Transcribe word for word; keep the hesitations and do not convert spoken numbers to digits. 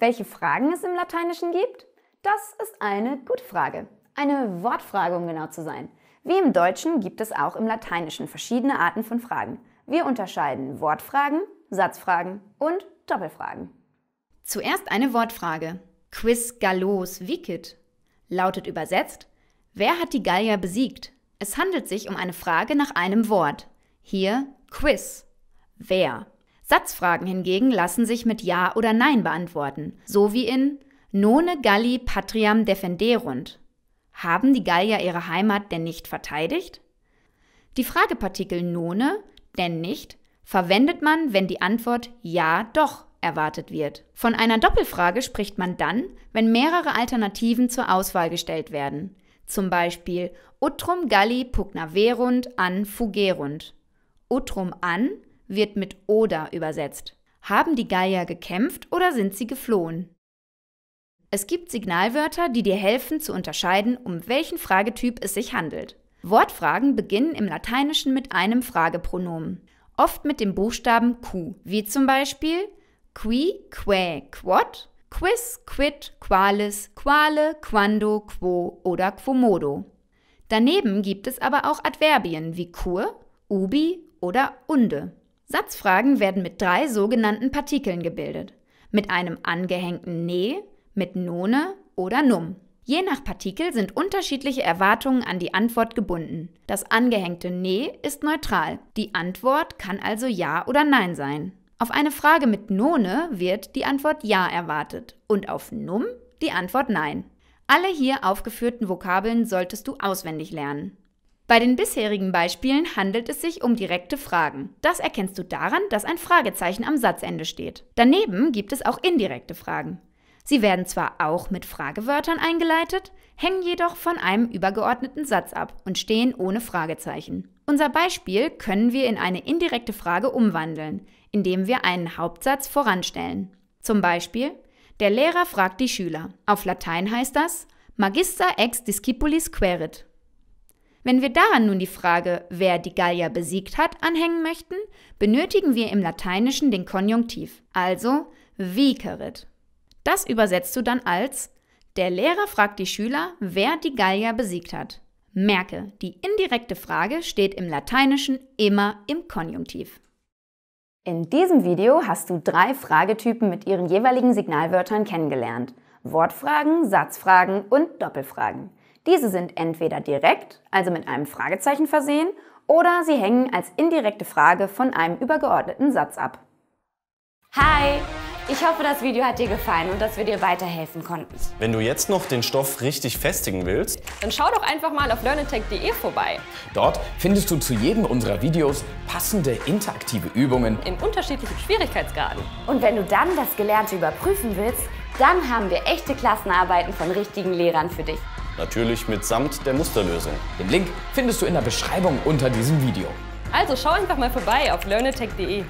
Welche Fragen es im Lateinischen gibt? Das ist eine gute Frage. Eine Wortfrage, um genau zu sein. Wie im Deutschen gibt es auch im Lateinischen verschiedene Arten von Fragen. Wir unterscheiden Wortfragen, Satzfragen und Doppelfragen. Zuerst eine Wortfrage. Quis Gallos vicit? Lautet übersetzt, wer hat die Gallier besiegt? Es handelt sich um eine Frage nach einem Wort. Hier quis, wer. Satzfragen hingegen lassen sich mit Ja oder Nein beantworten, so wie in None Galli patriam defenderunt. Haben die Gallier ihre Heimat denn nicht verteidigt? Die Fragepartikel none, denn nicht, verwendet man, wenn die Antwort Ja doch erwartet wird. Von einer Doppelfrage spricht man dann, wenn mehrere Alternativen zur Auswahl gestellt werden. Zum Beispiel Utrum Galli pugnaverunt an fugerunt. Utrum an wird mit oder übersetzt. Haben die Gallier gekämpft oder sind sie geflohen? Es gibt Signalwörter, die dir helfen zu unterscheiden, um welchen Fragetyp es sich handelt. Wortfragen beginnen im Lateinischen mit einem Fragepronomen, oft mit dem Buchstaben Q, wie zum Beispiel qui, quae, quod, quis, quid, qualis, quale, quando, quo oder quomodo. Daneben gibt es aber auch Adverbien wie cur, ubi oder unde. Satzfragen werden mit drei sogenannten Partikeln gebildet, mit einem angehängten ne, mit none oder num. Je nach Partikel sind unterschiedliche Erwartungen an die Antwort gebunden. Das angehängte ne ist neutral. Die Antwort kann also ja oder nein sein. Auf eine Frage mit none wird die Antwort ja erwartet und auf num die Antwort nein. Alle hier aufgeführten Vokabeln solltest du auswendig lernen. Bei den bisherigen Beispielen handelt es sich um direkte Fragen. Das erkennst du daran, dass ein Fragezeichen am Satzende steht. Daneben gibt es auch indirekte Fragen. Sie werden zwar auch mit Fragewörtern eingeleitet, hängen jedoch von einem übergeordneten Satz ab und stehen ohne Fragezeichen. Unser Beispiel können wir in eine indirekte Frage umwandeln, indem wir einen Hauptsatz voranstellen. Zum Beispiel, der Lehrer fragt die Schüler. Auf Latein heißt das Magister ex discipulis quaerit. Wenn wir daran nun die Frage, wer die Gallier besiegt hat, anhängen möchten, benötigen wir im Lateinischen den Konjunktiv, also vicerit. Das übersetzt du dann als: Der Lehrer fragt die Schüler, wer die Gallier besiegt hat. Merke, die indirekte Frage steht im Lateinischen immer im Konjunktiv. In diesem Video hast du drei Fragetypen mit ihren jeweiligen Signalwörtern kennengelernt: Wortfragen, Satzfragen und Doppelfragen. Diese sind entweder direkt, also mit einem Fragezeichen versehen, oder sie hängen als indirekte Frage von einem übergeordneten Satz ab. Hi! Ich hoffe, das Video hat dir gefallen und dass wir dir weiterhelfen konnten. Wenn du jetzt noch den Stoff richtig festigen willst, dann schau doch einfach mal auf learn attack punkt de vorbei. Dort findest du zu jedem unserer Videos passende interaktive Übungen in unterschiedlichen Schwierigkeitsgraden. Und wenn du dann das Gelernte überprüfen willst, dann haben wir echte Klassenarbeiten von richtigen Lehrern für dich. Natürlich mitsamt der Musterlösung. Den Link findest du in der Beschreibung unter diesem Video. Also schau einfach mal vorbei auf learn attack punkt de.